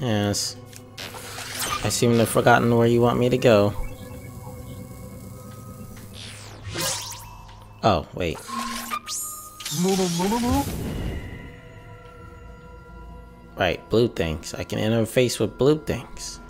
Yes. I seem to have forgotten where you want me to go. Oh, wait. Right, blue things. I can interface with blue things.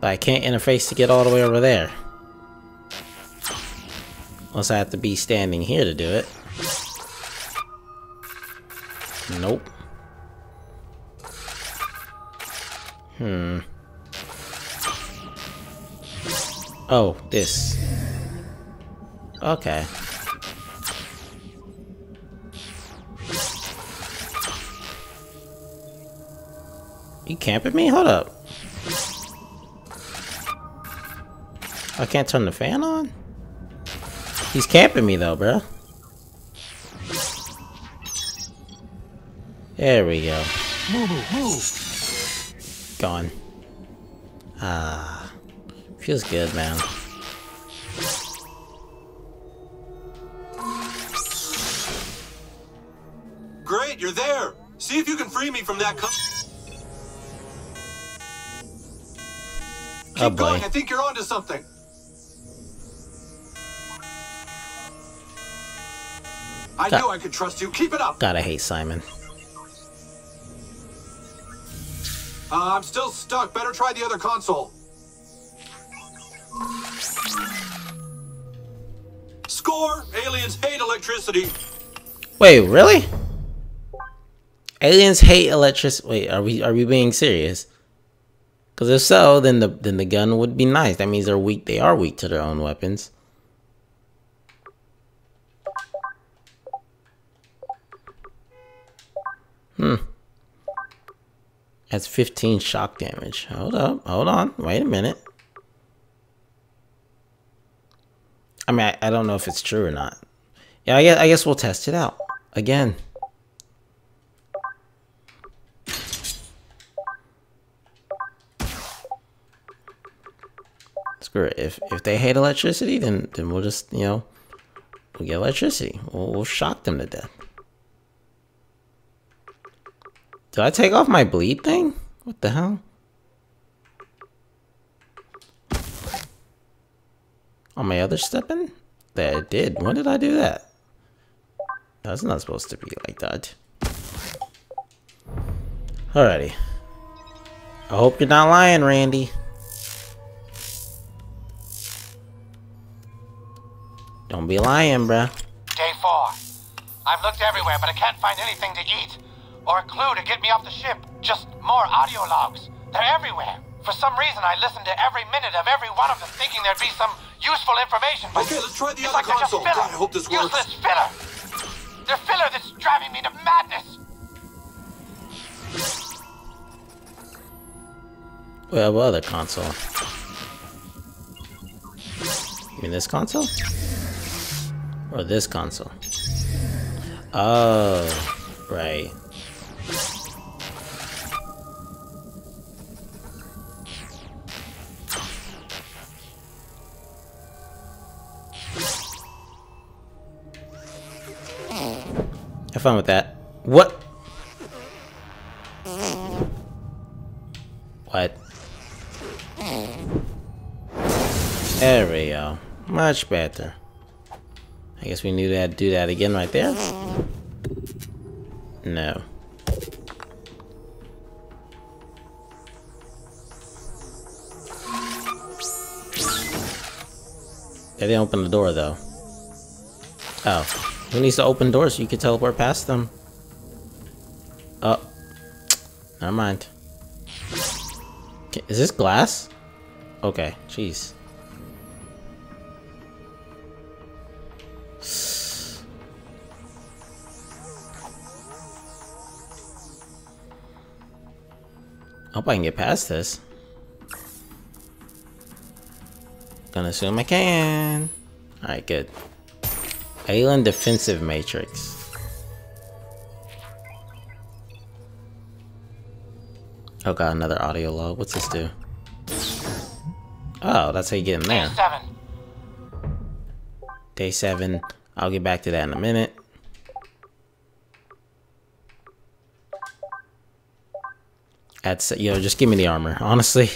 But I can't interface to get all the way over there. Unless I have to be standing here to do it. Nope. Oh, this. Okay. You camping me? Hold up. I can't turn the fan on? He's camping me though, bro. There we go. Gone. Ah. Feels good, man. Great, you're there. See if you can free me from that Keep going, I think you're onto something. I knew I could trust you. Keep it up. God, I hate Simon. I'm still stuck. Better try the other console. Score! Aliens hate electricity. Wait, really? Aliens hate electricity. Wait, are we being serious? Because if so, then the gun would be nice. That means they're weak. They are weak to their own weapons. That's 15 shock damage. Hold up. Hold on. Wait a minute. I mean, I don't know if it's true or not. Yeah, I guess we'll test it out again. Screw it. If they hate electricity, then we'll just, you know, we'll get electricity. We'll shock them to death. Did I take off my bleed thing? What the hell? On my other stepping? There it did. When did I do that? That's not supposed to be like that. Alrighty. I hope you're not lying, Randy. Don't be lying, bruh. Day 4. I've looked everywhere, but I can't find anything to eat. Or a clue to get me off the ship. Just more audio logs. They're everywhere. For some reason, I listened to every minute of every one of them, thinking there'd be some useful information. But okay, let's try the other console. God, I hope this works. Useless filler. They're filler that's driving me to madness. Well, what other console? You mean this console? Or this console? Oh, right. Have fun with that. What? What? There we go. Much better. I guess we knew they had to do that again right there. No. They didn't open the door though. Oh. Who needs to open doors so you can teleport past them? Oh. Never mind. Is this glass? Okay, jeez. I hope I can get past this. Gonna assume I can. Alright, good. Alien defensive matrix. Oh god, another audio log. What's this do? Oh, that's how you get in there. Day 7. Day 7. I'll get back to that in a minute. That's, you know, just give me the armor. Honestly,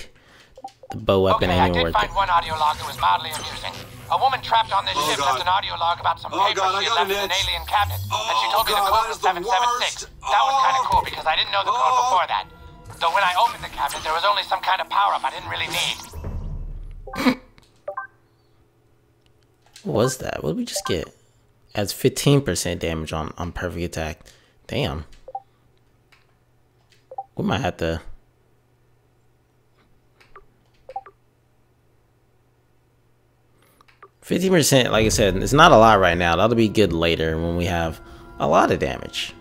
the bow weapon ain't even worth it. I did find one audio log that was mildly amusing. A woman trapped on this ship left an audio log about some papers she had left in an alien cabinet, and she told me the code was 776. That was kind of cool because I didn't know the code before that. Though when I opened the cabinet, there was only some kind of power-up I didn't really need. What was that? What did we just get? Adds 15% damage on perfect attack. Damn. We might have to... %, like I said, it's not a lot right now. That'll be good later when we have a lot of damage.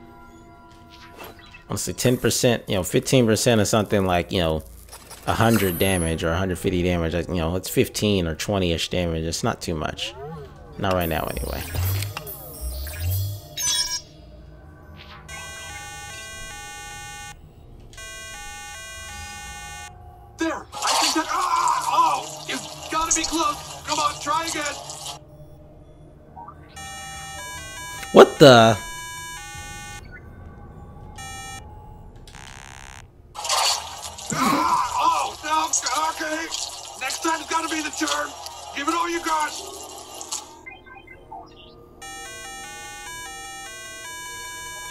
Honestly, 10%, you know, 15% of something like, you know, 100 damage or 150 damage. You know, it's 15 or 20-ish damage. It's not too much. Not right now, anyway. There, I think that. Oh, you've got to be close. Come on, try again. What the? Oh, no, okay. Next time's gotta be the turn. Give it all you got.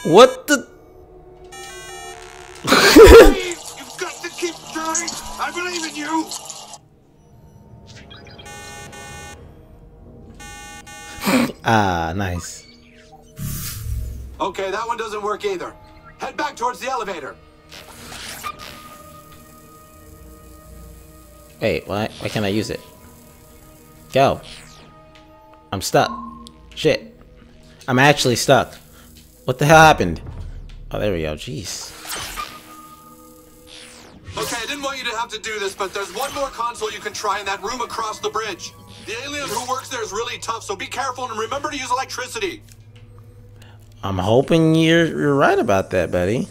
What the? You've got to keep trying. I believe in you. Ah, nice. Okay, that one doesn't work either. Head back towards the elevator. Wait, what? Why can't I use it? Go. I'm stuck. Shit. I'm actually stuck. What the hell happened? Oh, there we go. Jeez. Okay, I didn't want you to have to do this, but there's one more console you can try in that room across the bridge. The alien who works there is really tough, so be careful and remember to use electricity. I'm hoping you're right about that, buddy.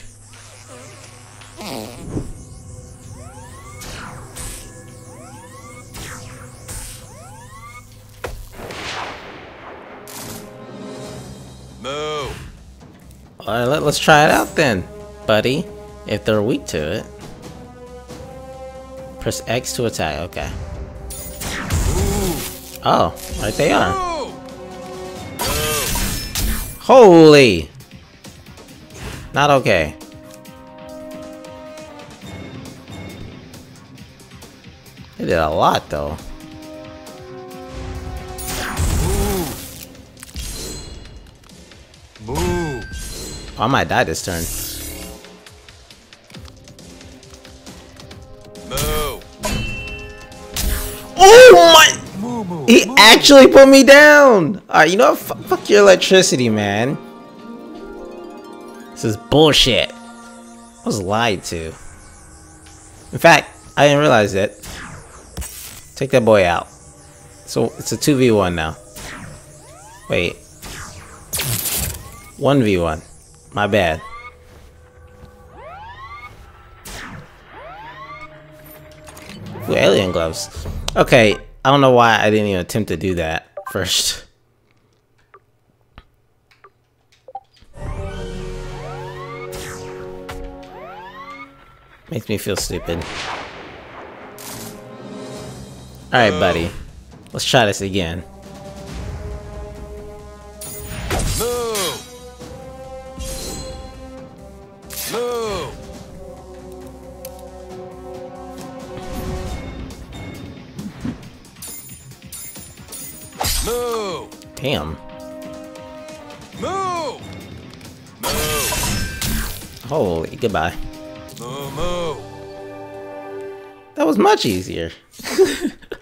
Moo. All right, let's try it out then, buddy. If they're weak to it, press X to attack. Okay. Oh, right they are. Holy! Not okay. They did a lot, though. Boo! Oh, I might die this turn. He actually put me down! Alright, you know what? Fuck your electricity, man. This is bullshit. I was lied to. In fact, I didn't realize it. Take that boy out. So it's a 2v1 now. Wait. 1v1. My bad. Ooh, alien gloves. Okay. I don't know why I didn't even attempt to do that first. Makes me feel stupid. Alright, buddy. Let's try this again. Damn. Move. Move. Holy, goodbye. Move, move. That was much easier.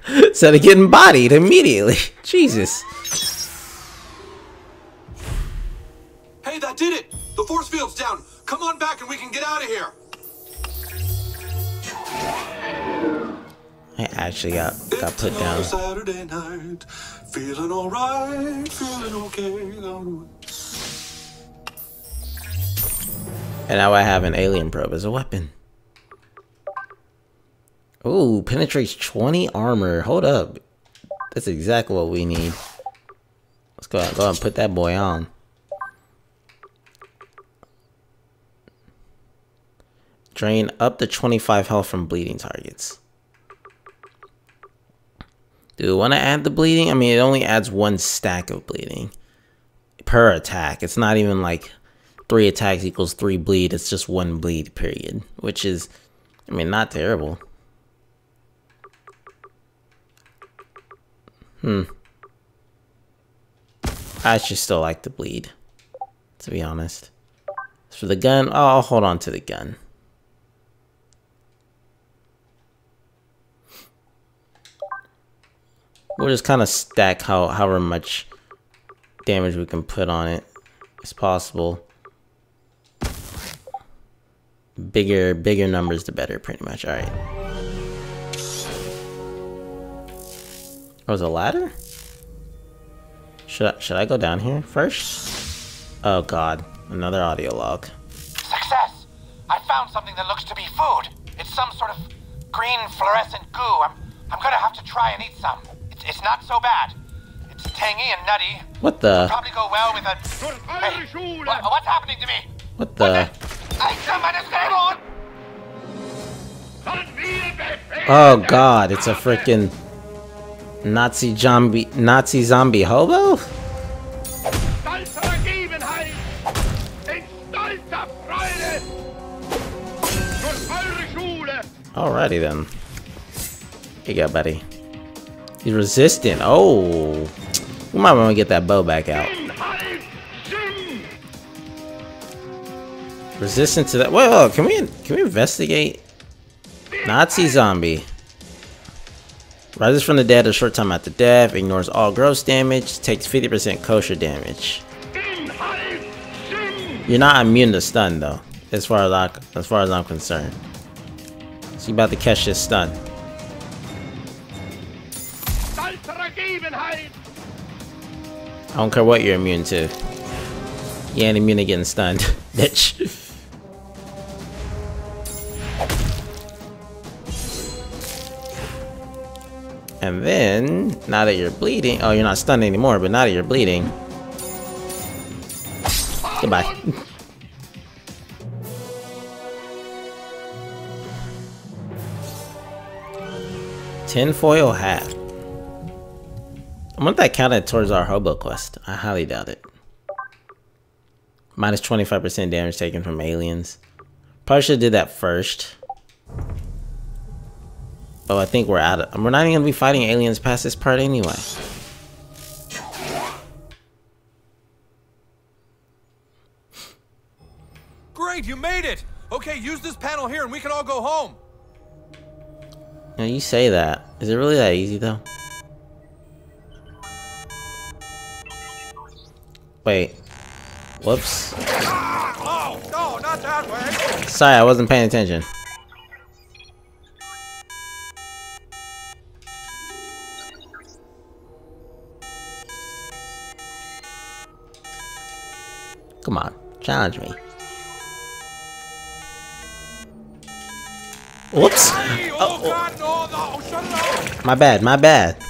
Instead of getting bodied immediately. Jesus. Hey, that did it. The force field's down. Come on back and we can get out of here. I actually got put down. Saturday night. Feeling alright, feeling okay. And now I have an alien probe as a weapon. Ooh, penetrates 20 armor. Hold up. That's exactly what we need. Let's go out and put that boy on. Drain up to 25 health from bleeding targets. Do you want to add the bleeding? I mean, it only adds one stack of bleeding per attack. It's not even like 3 attacks equals 3 bleed. It's just 1 bleed, period. Which is, I mean, not terrible. I actually still like the bleed, to be honest. As for the gun, oh, I'll hold on to the gun. We'll just kind of stack however much damage we can put on it as possible. Bigger numbers, the better, pretty much. All right. Oh, there's a ladder? Should I go down here first? Oh God, another audio log. Success! I found something that looks to be food. It's some sort of green fluorescent goo. I'm gonna have to try and eat some. It's not so bad. It's tangy and nutty. What the? It'll probably go well with a... Hey, what's happening to me? What the? Oh God, it's a freaking Nazi zombie hobo? Alrighty then. Here you go, buddy. He's resistant. Oh, we might want to get that bow back out. Resistant to that. Whoa, can we investigate? Nazi zombie. Rises from the dead a short time after death. Ignores all gross damage. Takes 50% kosher damage. You're not immune to stun though, as far as I'm concerned. So you about to catch this stun. I don't care what you're immune to. You ain't immune to getting stunned, bitch. And then, now that you're bleeding, oh, you're not stunned anymore, but now that you're bleeding. Goodbye. Tinfoil hat. I wonder if that counted towards our hobo quest. I highly doubt it. Minus 25% damage taken from aliens. Probably should have did that first. Oh, I think we're out of... We're not even going to be fighting aliens past this part anyway. Great, you made it! Okay, use this panel here and we can all go home. Now you say that. Is it really that easy though? Wait. Whoops. Oh, no, not that way. Sorry, I wasn't paying attention. Come on, challenge me. Whoops. Oh. My bad, my bad.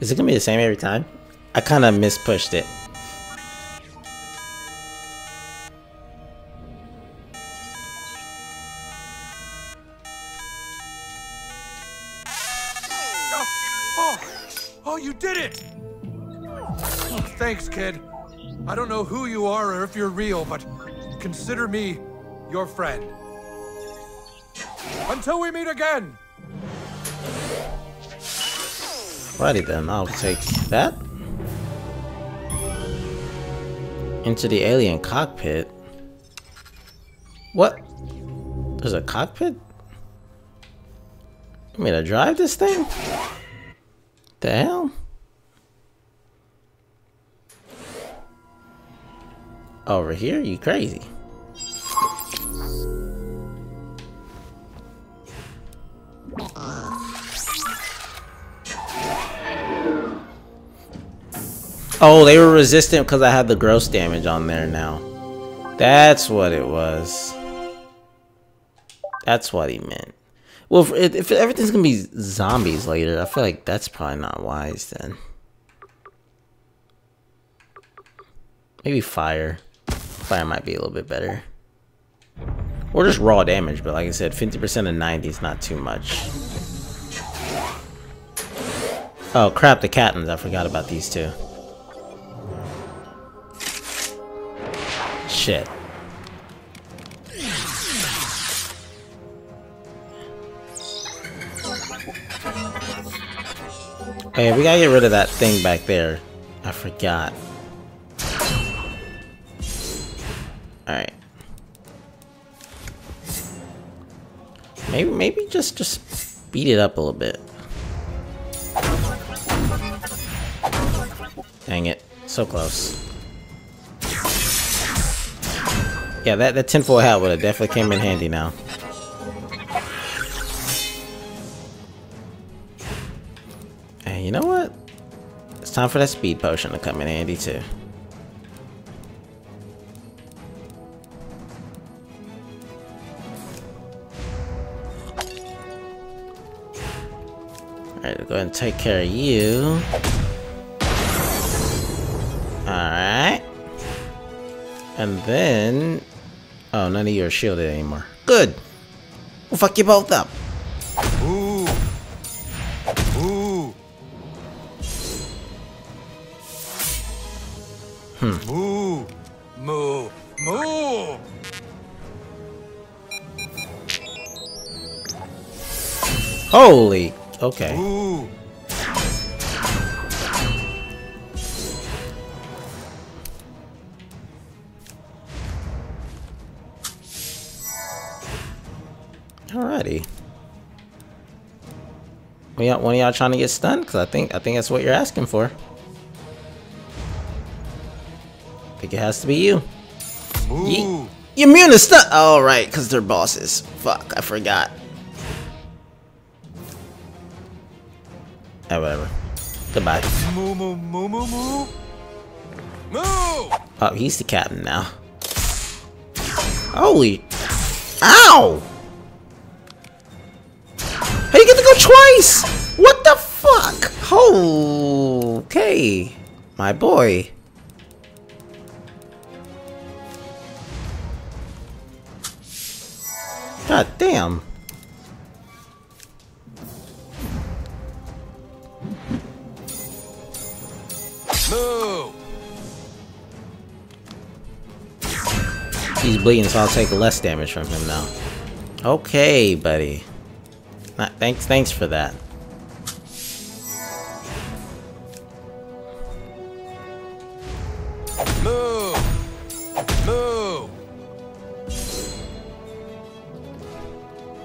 Is it gonna be the same every time? I kind of mispushed it. Oh, you did it! Oh, thanks, kid. I don't know who you are or if you're real, but consider me your friend. Until we meet again! Righty then, I'll take that. Into the alien cockpit. What? There's a cockpit? You mean to drive this thing? The hell? Over here? You crazy. Oh, they were resistant because I had the gross damage on there now. That's what it was. That's what he meant. Well, if everything's going to be zombies later, I feel like that's probably not wise then. Maybe fire. Fire might be a little bit better. Or just raw damage, but like I said, 50% of 90 is not too much. Oh crap, the Catons. I forgot about these two. Shit. Oh yeah, we gotta get rid of that thing back there. I forgot. Alright. Maybe just speed it up a little bit. Dang it. So close. Yeah, that tinfoil hat would have definitely came in handy now. And you know what? It's time for that speed potion to come in handy too. Alright, we'll go ahead and take care of you. Alright. And then... oh, none of you are shielded anymore. Good! We'll fuck you both up! Ooh! Ooh! Hmm. Ooh! Moo! Moo! Holy... okay. Ooh. Alrighty. One of y'all trying to get stunned? Cause I think that's what you're asking for. I think it has to be you. Ooh. You're immune to stun. All right, cause they're bosses. Fuck, I forgot. Oh, whatever. Goodbye. Moo, moo, moo, moo, moo. Moo! Oh, he's the captain now. Holy. Ow! Hey, you get to go twice! What the fuck? Oh, okay. My boy. God damn. Move. He's bleeding, so I'll take less damage from him now. Okay, buddy. Thanks for that. Move. Move.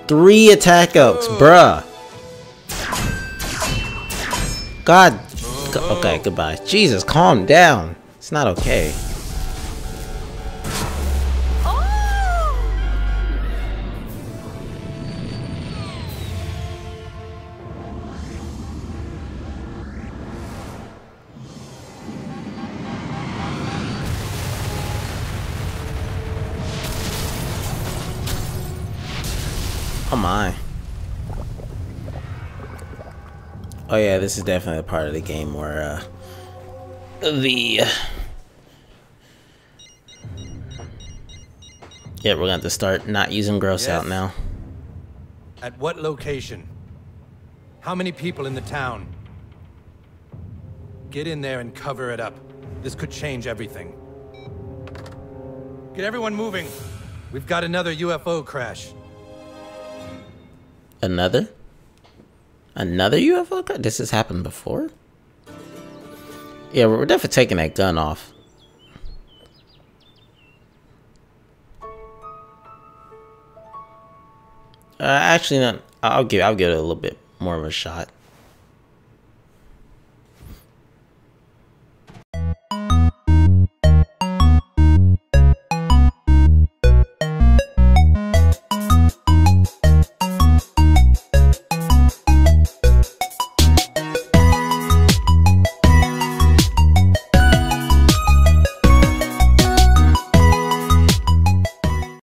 3 attack oaks, bruh. God. Okay, goodbye. Jesus, calm down. It's not okay. Oh my. Oh yeah, this is definitely a part of the game where yeah, we're gonna have to start not using gross out now. At what location? How many people in the town? Get in there and cover it up. This could change everything. Get everyone moving. We've got another UFO crash. Another? Another UFO crash? This has happened before? Yeah, we're definitely taking that gun off. Actually, no, I'll give it a little bit more of a shot.